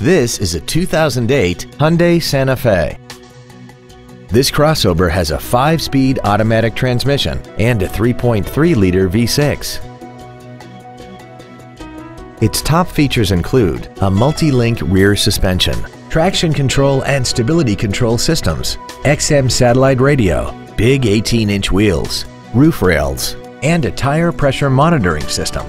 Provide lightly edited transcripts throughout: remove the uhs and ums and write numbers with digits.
This is a 2008 Hyundai Santa Fe. This crossover has a 5-speed automatic transmission and a 3.3-liter V6. Its top features include a multi-link rear suspension, traction control and stability control systems, XM satellite radio, big 18-inch wheels, roof rails, and a tire pressure monitoring system.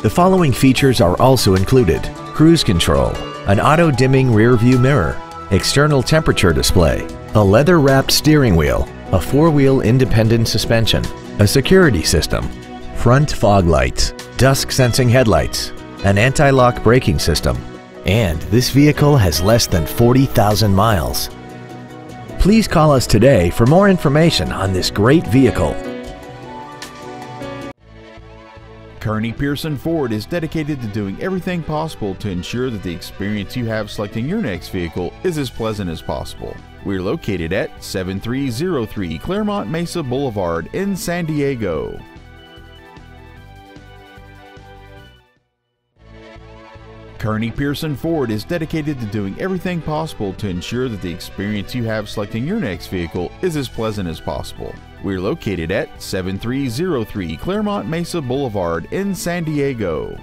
The following features are also included: cruise control, an auto-dimming rear-view mirror, external temperature display, a leather-wrapped steering wheel, a 4-wheel independent suspension, a security system, front fog lights, dusk-sensing headlights, an anti-lock braking system, and this vehicle has less than 40,000 miles. Please call us today for more information on this great vehicle. Kearny Pearson Ford is dedicated to doing everything possible to ensure that the experience you have selecting your next vehicle is as pleasant as possible. We're located at 7303 Claremont Mesa Boulevard in San Diego. Kearny Pearson Ford is dedicated to doing everything possible to ensure that the experience you have selecting your next vehicle is as pleasant as possible. We're located at 7303 Claremont Mesa Boulevard in San Diego.